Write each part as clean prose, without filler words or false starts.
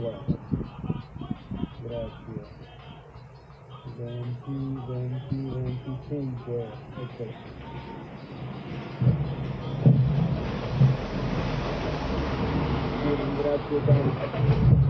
grazie. Grazie. 20, 25, eccolo. Grazie tanto.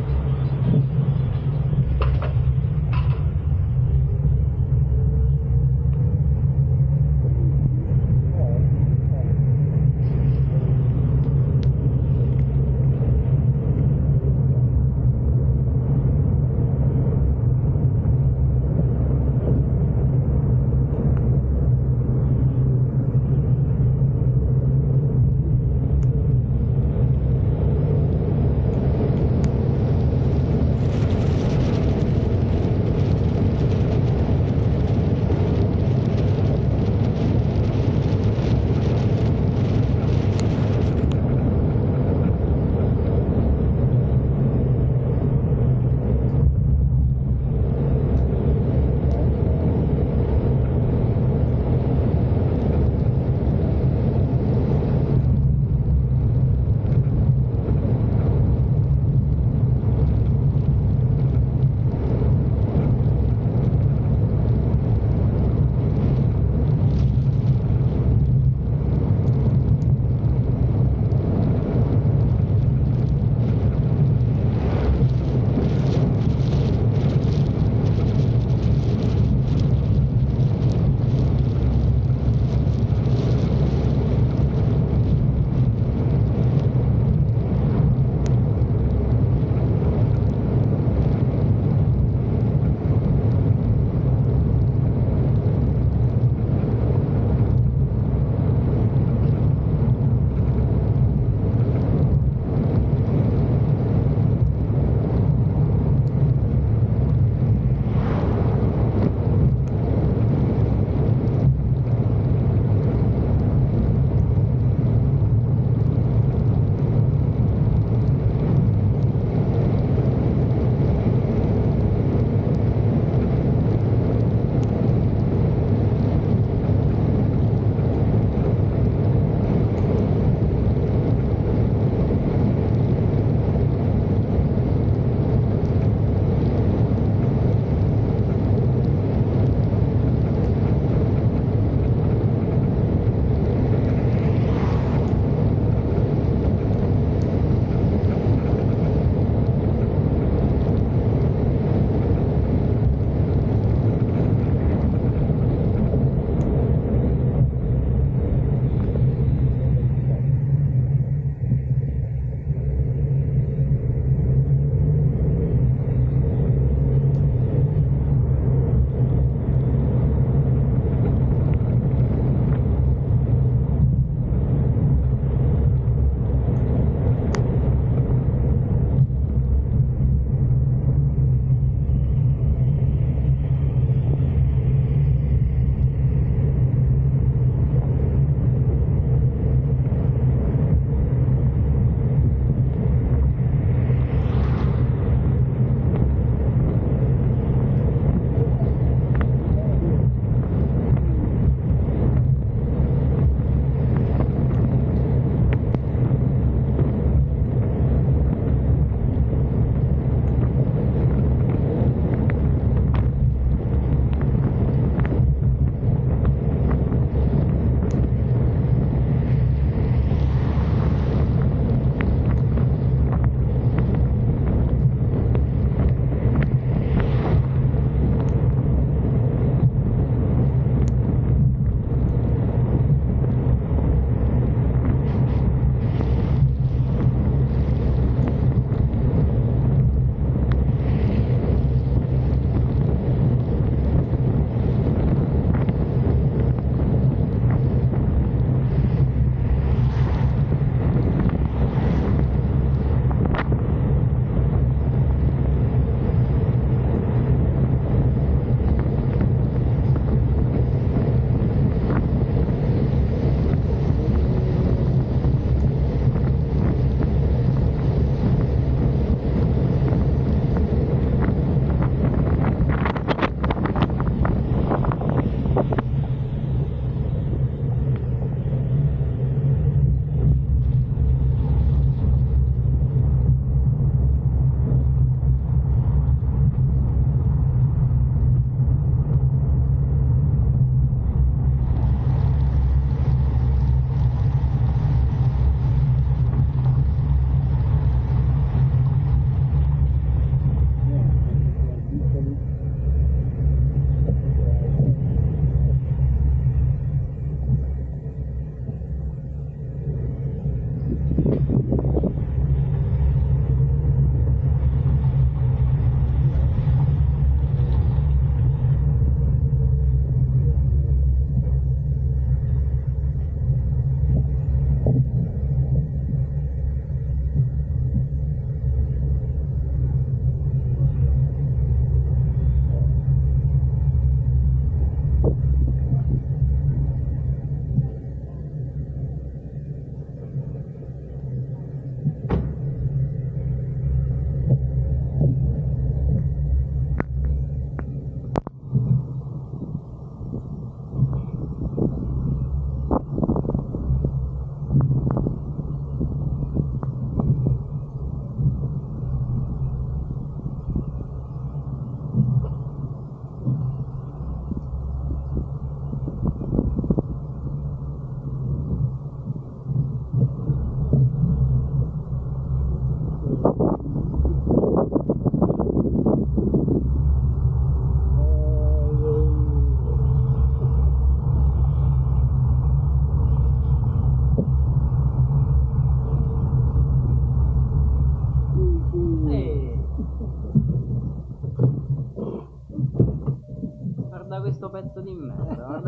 sto pezzo di merda.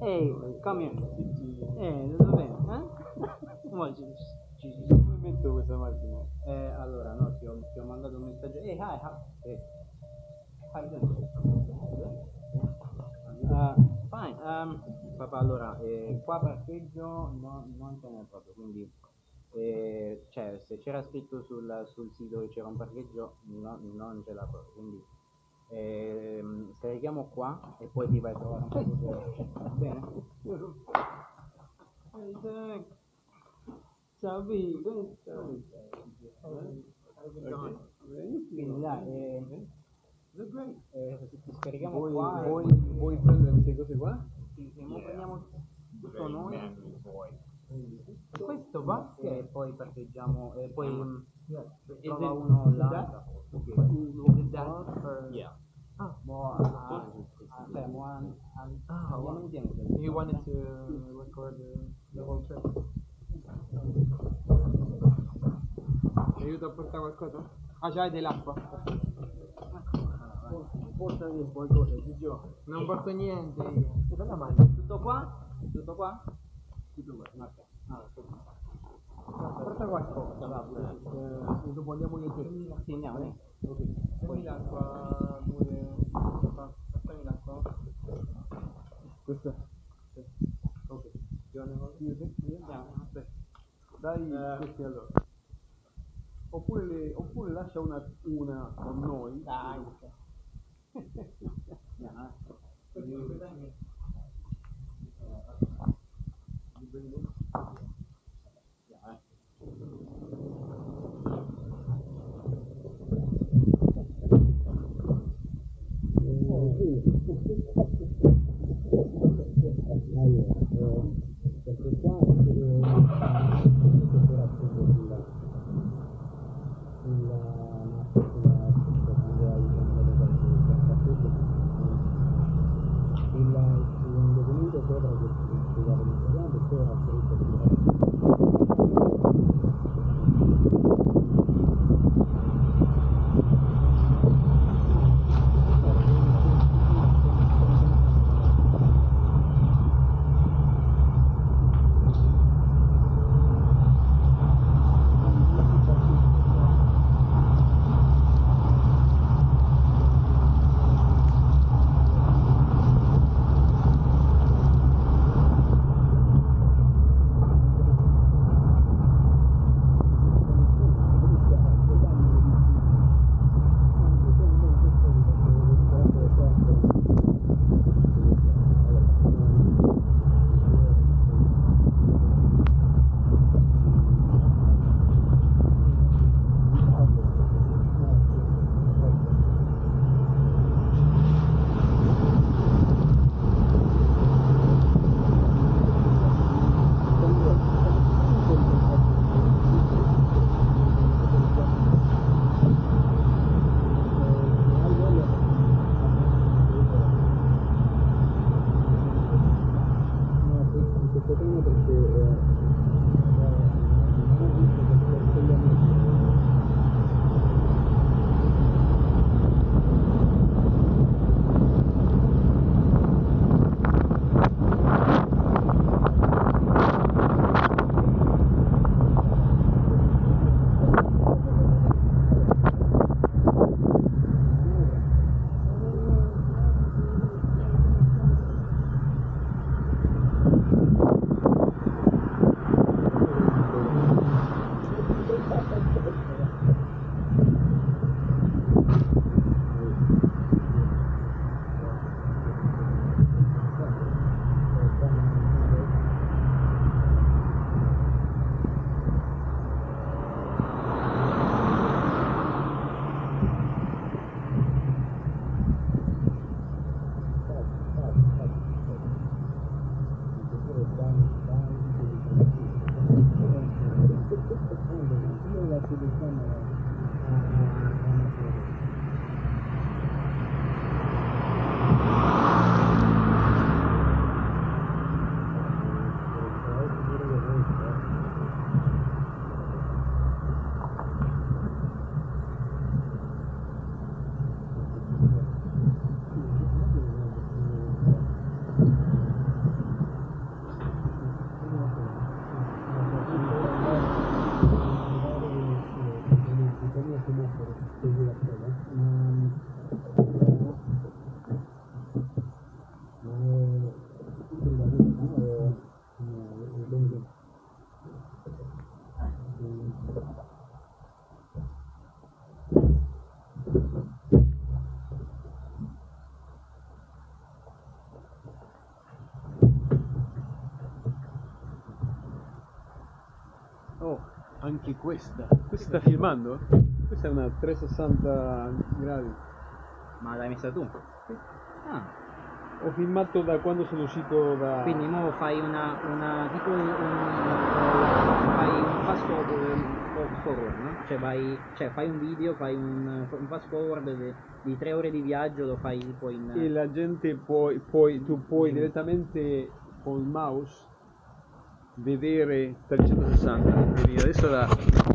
Ehi, come here. Dove vai? Dove metto questa macchina? Allora, no, ti ho mandato un messaggio. Ehi, hi. Fine. Papà, allora, qua parcheggio non ce n'è proprio, quindi... cioè, se c'era scritto sul sito che c'era un parcheggio, non ce l'ha proprio, quindi scarichiamo qua e poi ti vai a trovare un parcheggio, va bene? Ciao B, come stai? Quindi dai, se ti scarichiamo qua, vuoi prendere queste cose qua? Sì, ma prendiamo tutto noi. Questo va e poi parcheggiamo e poi trova uno là. Ok, you wanted to record the whole trip? Mi aiuto a portare qualcosa? Ah, c'hai dell'acqua? Portami qualcosa, ti giuro. Non porto niente io. Tutto qua? Porta qualcosa, va bene. Dopo andiamo io e te. Andiamo. Ok. Prendi l'acqua pure. Portami l'acqua. Questa? Sì. Ok. Io e te? Andiamo. Aspetta. Dai questi allora. Oppure lascia una con noi. Dai. Andiamo. Il documento sopra che si dava in italiano, sopra Oh, anche questa sta filmando? Questa è una 360 gradi. Ma l'hai messa tu? Sì. Ah. Ho filmato da quando sono uscito da... Quindi nuovo fai un fast forward, no? Cioè, fai un video, fai un fast forward di 3 ore di viaggio, lo fai poi in... E la gente tu puoi direttamente col mouse vedere 360. Quindi adesso la...